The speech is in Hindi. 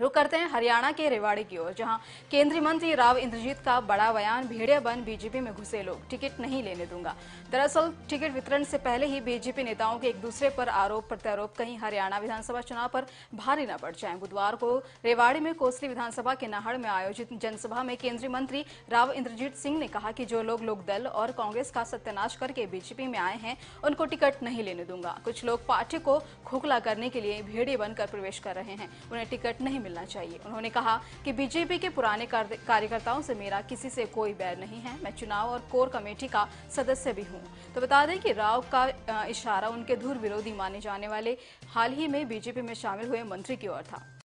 रुक करते हैं हरियाणा के रेवाड़ी की ओर, जहां केंद्रीय मंत्री राव इंद्रजीत का बड़ा बयान, भेड़िया बन बीजेपी में घुसे लोग, टिकट नहीं लेने दूंगा। दरअसल टिकट वितरण से पहले ही बीजेपी नेताओं के एक दूसरे पर आरोप प्रत्यारोप कहीं हरियाणा विधानसभा चुनाव पर भारी न पड़ जाए। बुधवार को रेवाड़ी में कोसली विधानसभा के नाहड़ में आयोजित जनसभा में केंद्रीय मंत्री राव इंद्रजीत सिंह ने कहा कि जो लोग लोकदल और कांग्रेस का सत्यानाश करके बीजेपी में आए हैं उनको टिकट नहीं लेने दूंगा। कुछ लोग पार्टी को खोखला करने के लिए भेड़िए बनकर प्रवेश कर रहे हैं, उन्हें टिकट नहीं मिलना चाहिए। उन्होंने कहा कि बीजेपी के पुराने कार्यकर्ताओं से मेरा किसी से कोई बैर नहीं है, मैं चुनाव और कोर कमेटी का सदस्य भी हूं। तो बता दें कि राव का इशारा उनके धुर विरोधी माने जाने वाले हाल ही में बीजेपी में शामिल हुए मंत्री की ओर था।